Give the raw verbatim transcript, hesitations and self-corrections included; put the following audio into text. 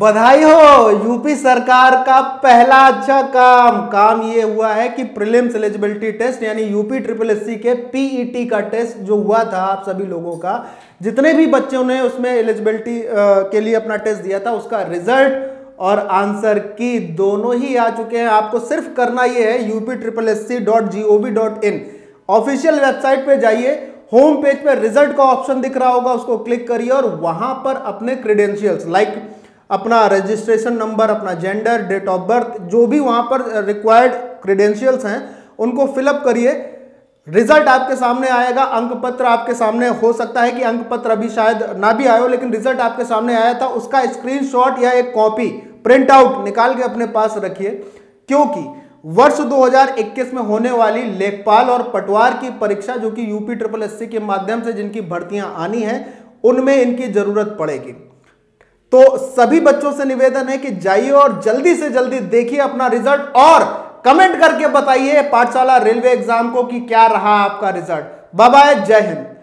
बधाई हो, यूपी सरकार का पहला अच्छा काम काम ये हुआ है कि प्रीलिम्स एलिजिबिलिटी टेस्ट यानी यूपी ट्रिपल एससी के पीईटी का टेस्ट जो हुआ था आप सभी लोगों का, जितने भी बच्चों ने उसमें एलिजिबिलिटी के लिए अपना टेस्ट दिया था, उसका रिजल्ट और आंसर की दोनों ही आ चुके हैं। आपको सिर्फ करना ये है UP triple SC dot G O V dot in official website पर जाइए, होम पेज पर रिजल्ट का ऑप्शन दिख रहा होगा, उसको क्लिक करिए और वहां पर अपने क्रेडेंशियल्स लाइक अपना रजिस्ट्रेशन नंबर, अपना जेंडर, डेट ऑफ बर्थ, जो भी वहां पर रिक्वायर्ड क्रेडेंशियल्स हैं उनको फिलअप करिए। रिजल्ट आपके सामने आएगा, अंक पत्र आपके सामने, हो सकता है कि अंक पत्र अभी शायद ना भी आया हो लेकिन रिजल्ट आपके सामने आया था, उसका स्क्रीनशॉट या एक कॉपी प्रिंट आउट निकाल के अपने पास रखिए, क्योंकि वर्ष दो हज़ार इक्कीस में होने वाली लेखपाल और पटवार की परीक्षा जो कि यूपी ट्रिपल एससी के माध्यम से जिनकी भर्तियां आनी है उनमें इनकी जरूरत पड़ेगी। तो सभी बच्चों से निवेदन है कि जाइए और जल्दी से जल्दी देखिए अपना रिजल्ट और कमेंट करके बताइए पाठशाला रेलवे एग्जाम को कि क्या रहा आपका रिजल्ट। बाय बाय, जय हिंद।